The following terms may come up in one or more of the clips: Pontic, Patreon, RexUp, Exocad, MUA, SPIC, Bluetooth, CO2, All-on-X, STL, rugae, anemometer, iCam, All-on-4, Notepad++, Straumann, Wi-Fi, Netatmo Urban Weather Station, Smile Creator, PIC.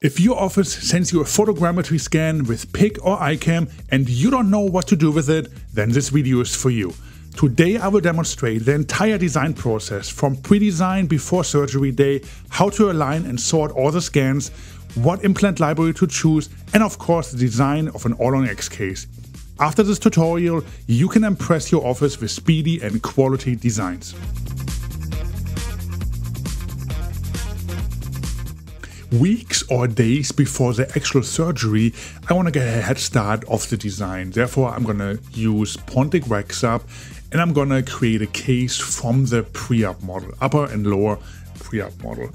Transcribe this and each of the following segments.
If your office sends you a photogrammetry scan with PIC or iCam and you don't know what to do with it, then this video is for you. Today I will demonstrate the entire design process from pre-design before surgery day, how to align and sort all the scans, what implant library to choose, and of course the design of an All-on-X case. After this tutorial, you can impress your office with speedy and quality designs. Weeks or days before the actual surgery, I want to get a head start of the design. Therefore, I'm going to use Pontic RexUp and I'm going to create a case from the pre-op model, upper and lower pre-op model.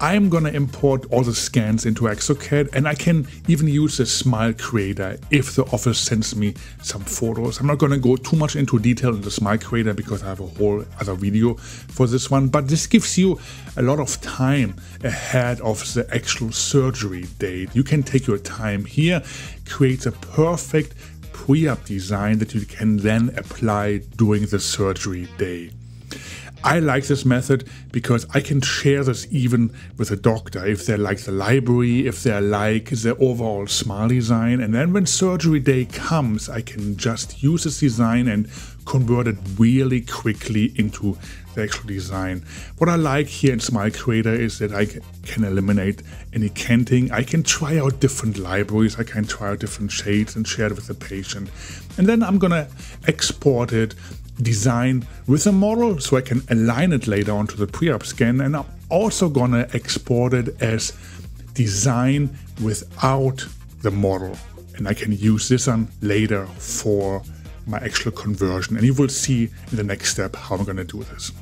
I'm going to import all the scans into Exocad, and I can even use the Smile Creator if the office sends me some photos. I'm not going to go too much into detail in the Smile Creator because I have a whole other video for this one, but this gives you a lot of time ahead of the actual surgery date. You can take your time here, create a perfect pre-op design that you can then apply during the surgery day. I like this method because I can share this even with a doctor if they like the library, if they like the overall smile design, and then when surgery day comes I can just use this design and convert it really quickly into the actual design. What I like here in Smile Creator is that I can eliminate any canting. I can try out different libraries, I can try out different shades and share it with the patient, and then I'm gonna export it, design with a model so I can align it later onto the pre-op scan, and I'm also gonna export it as design without the model, and I can use this one later for my actual conversion, and you will see in the next step how I'm gonna do this.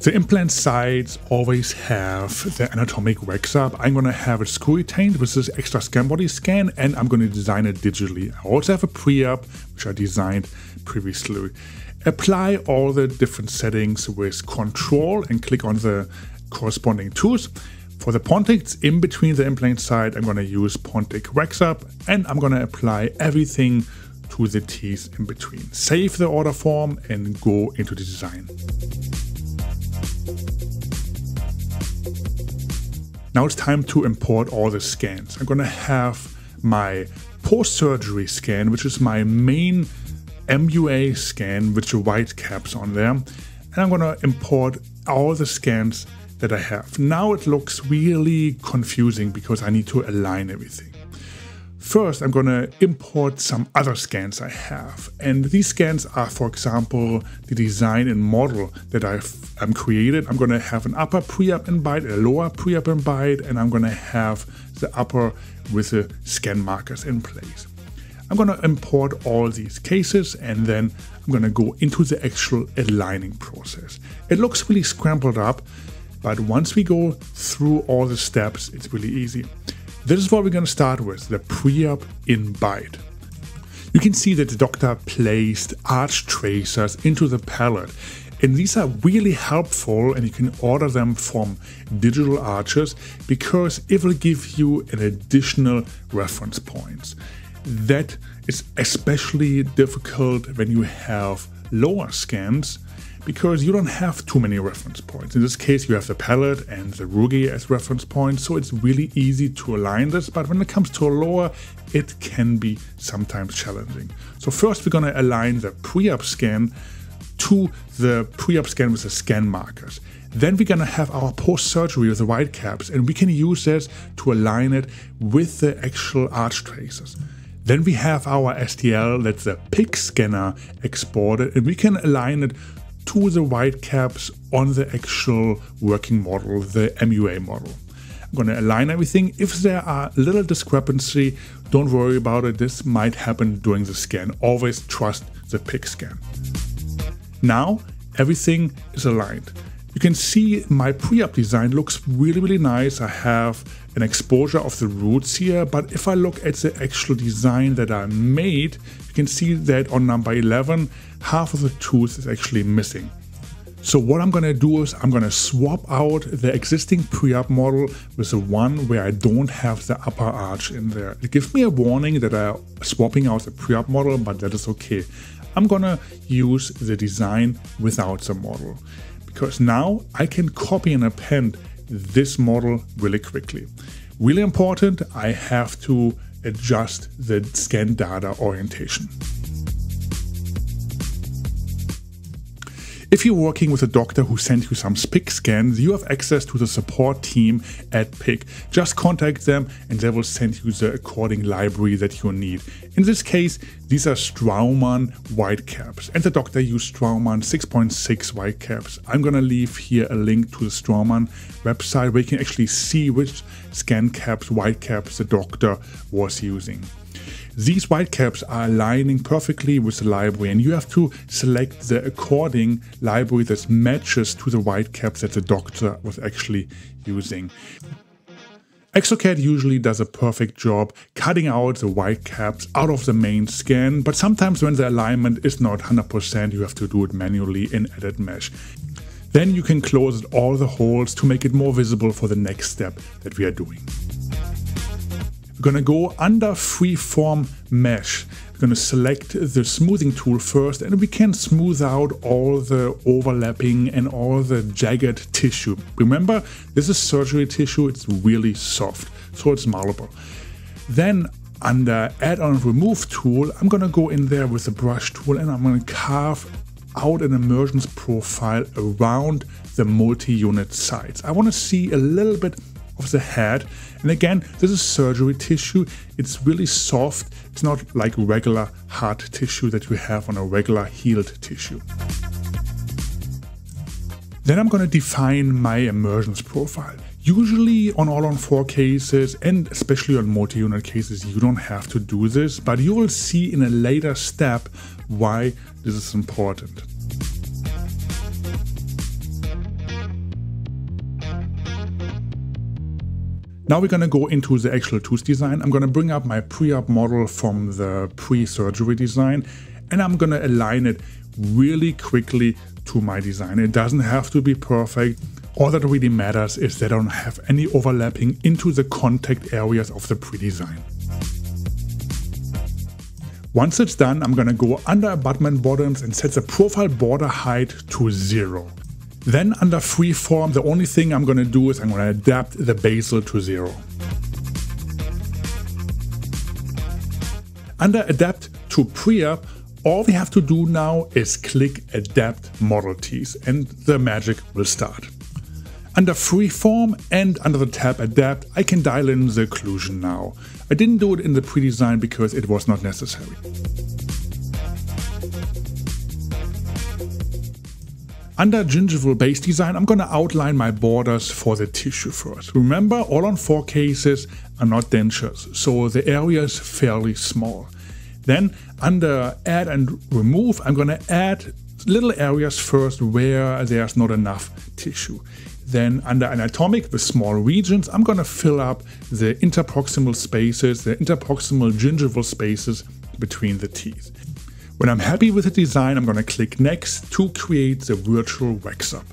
The implant sides always have the anatomic RexUp. I'm going to have it screw retained with this extra scan body scan, and I'm going to design it digitally. I also have a pre-op, which I designed previously. Apply all the different settings with Control and click on the corresponding tools. For the Pontics in between the implant side, I'm going to use Pontic RexUp, and I'm going to apply everything to the teeth in between. Save the order form and go into the design. Now it's time to import all the scans. I'm going to have my post-surgery scan, which is my main MUA scan with the white caps on there. And I'm going to import all the scans that I have. Now it looks really confusing because I need to align everything. First, I'm going to import some other scans I have. And these scans are, for example, the design and model that I've created. I'm going to have an upper pre-op invite, a lower pre-op invite, and I'm going to have the upper with the scan markers in place. I'm going to import all these cases, and then I'm going to go into the actual aligning process. It looks really scrambled up, but once we go through all the steps, it's really easy. This is what we're going to start with, the pre-op invite. You can see that the doctor placed arch tracers into the palette, and these are really helpful, and you can order them from digital arches because it will give you an additional reference points. That is especially difficult when you have lower scans, because you don't have too many reference points. In this case, you have the palette and the rugae as reference points, so it's really easy to align this, but when it comes to a lower, it can be sometimes challenging. So first we're gonna align the pre-op scan to the pre-op scan with the scan markers. Then we're gonna have our post-surgery with the white caps, and we can use this to align it with the actual arch traces. Then we have our STL, that's the PIC scanner, exported, and we can align it to the white caps on the actual working model, the MUA model. I'm going to align everything. If there are a little discrepancy, don't worry about it. This might happen during the scan. Always trust the PIC scan. Now everything is aligned. You can see my pre-op design looks really, really nice. I have an exposure of the roots here, but if I look at the actual design that I made, you can see that on number 11, half of the tooth is actually missing. So what I'm gonna do is I'm gonna swap out the existing pre-op model with the one where I don't have the upper arch in there. It gives me a warning that I'm swapping out the pre-op model, but that is okay. I'm gonna use the design without the model, because now I can copy and append this model really quickly. Really important, I have to adjust the scan data orientation. If you're working with a doctor who sent you some SPIC scans, you have access to the support team at PIC. Just contact them and they will send you the according library that you need. In this case, these are Straumann whitecaps and the doctor used Straumann 6.6 whitecaps. I'm gonna leave here a link to the Straumann website where you can actually see which scan caps, whitecaps the doctor was using. These whitecaps are aligning perfectly with the library and you have to select the according library that matches to the whitecaps that the doctor was actually using. Exocad usually does a perfect job cutting out the whitecaps out of the main scan, but sometimes when the alignment is not 100%, you have to do it manually in Edit Mesh. Then you can close all the holes to make it more visible for the next step that we are doing. We're going to go under Freeform Mesh. We're going to select the smoothing tool first and we can smooth out all the overlapping and all the jagged tissue. Remember, this is surgery tissue, it's really soft, so it's malleable. Then under Add-on Remove tool, I'm going to go in there with the brush tool and I'm going to carve out an emergence profile around the multi-unit sites. I want to see a little bit of the head, and again, this is surgery tissue. It's really soft. It's not like regular hard tissue that you have on a regular healed tissue. Then I'm going to define my emergence profile. Usually on all-on-4 cases and especially on multi-unit cases, you don't have to do this, but you will see in a later step why this is important. Now we're going to go into the actual tooth design. I'm going to bring up my pre-op model from the pre-surgery design and I'm going to align it really quickly to my design. It doesn't have to be perfect. All that really matters is they don't have any overlapping into the contact areas of the pre-design. Once it's done, I'm going to go under abutment bottoms and set the profile border height to 0. Then under Freeform, the only thing I'm going to do is I'm going to adapt the basal to 0. Under Adapt to Pre-op, all we have to do now is click Adapt Model Teeth and the magic will start. Under Freeform and under the tab Adapt, I can dial in the occlusion now. I didn't do it in the pre-design because it was not necessary. Under Gingival Base Design, I'm going to outline my borders for the tissue first. Remember, all-on-4 cases are not dentures, so the area is fairly small. Then under Add and Remove, I'm going to add little areas first where there's not enough tissue. Then under Anatomic, the small regions, I'm going to fill up the interproximal spaces, the interproximal gingival spaces between the teeth. When I'm happy with the design, I'm going to click Next to create the virtual wax-up.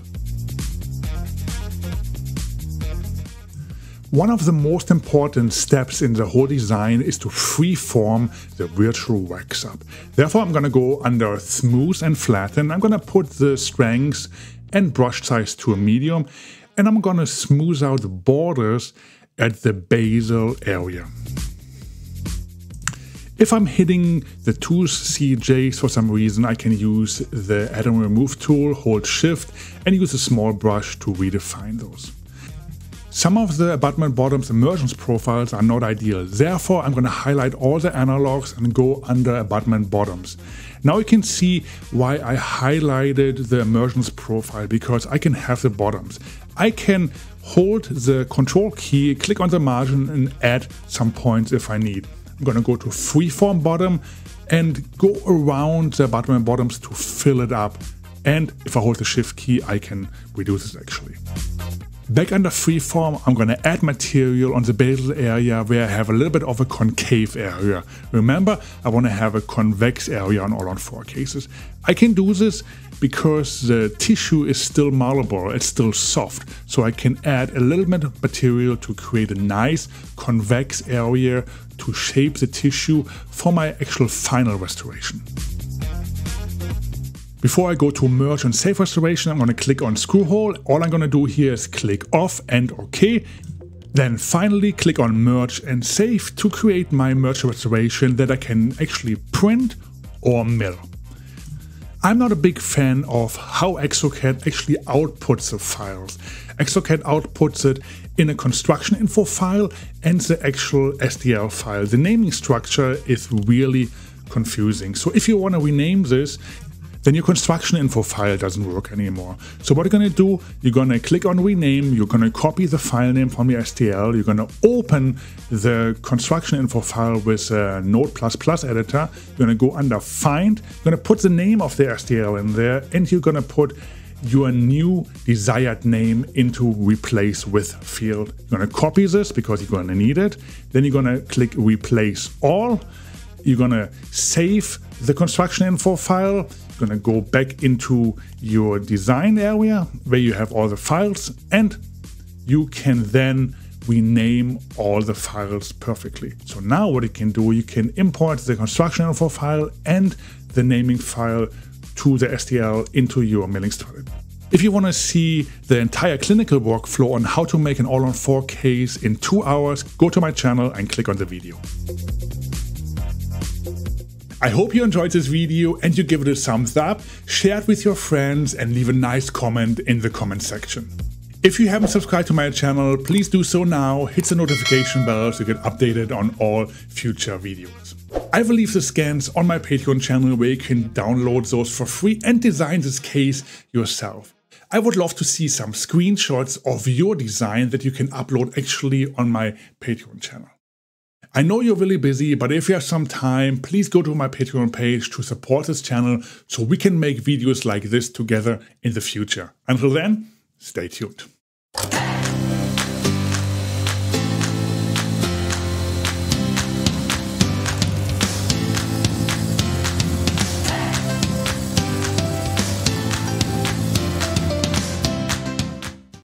One of the most important steps in the whole design is to freeform the virtual wax-up. Therefore, I'm going to go under Smooth and Flatten. I'm going to put the strength and brush size to a medium, and I'm going to smooth out the borders at the basal area. If I'm hitting the tooth CJs for some reason, I can use the Add and Remove tool, hold Shift, and use a small brush to redefine those. Some of the abutment bottoms emergence profiles are not ideal. Therefore, I'm going to highlight all the analogs and go under abutment bottoms. Now you can see why I highlighted the emergence profile, because I can have the bottoms. I can hold the Control key, click on the margin, and add some points if I need. I'm going to go to Freeform Bottom and go around the abutment bottoms to fill it up. And if I hold the Shift key, I can reduce this actually. Back under Freeform, I'm going to add material on the basal area where I have a little bit of a concave area. Remember, I want to have a convex area on all-on-4 cases. I can do this because the tissue is still malleable, it's still soft. So I can add a little bit of material to create a nice convex area to shape the tissue for my actual final restoration. Before I go to merge and safe restoration, I'm going to click on screw hole. All I'm going to do here is click off and OK. Then finally click on merge and save to create my merge restoration that I can actually print or mirror. I'm not a big fan of how Exocad actually outputs the files. Exocad outputs it in a construction info file and the actual STL file. The naming structure is really confusing. So if you want to rename this, then your construction info file doesn't work anymore. So what you're going to do, you're going to click on rename, you're going to copy the file name from your STL, you're going to open the construction info file with a Notepad++ editor, you're going to go under find, you're going to put the name of the STL in there, and you're going to put your new desired name into replace with field. You're going to copy this because you're going to need it, then you're going to click replace all, you're going to save the construction info file, you're going to go back into your design area where you have all the files, and you can then rename all the files perfectly. So now what you can do, you can import the construction info file and the naming file to the STL into your mailing strategy. If you want to see the entire clinical workflow on how to make an All-on-4 case in 2 hours, go to my channel and click on the video. I hope you enjoyed this video and you give it a thumbs up, share it with your friends, and leave a nice comment in the comment section. If you haven't subscribed to my channel, please do so now, hit the notification bell so you get updated on all future videos. I will leave the scans on my Patreon channel where you can download those for free and design this case yourself. I would love to see some screenshots of your design that you can upload actually on my Patreon channel. I know you're really busy, but if you have some time, please go to my Patreon page to support this channel so we can make videos like this together in the future. Until then, stay tuned.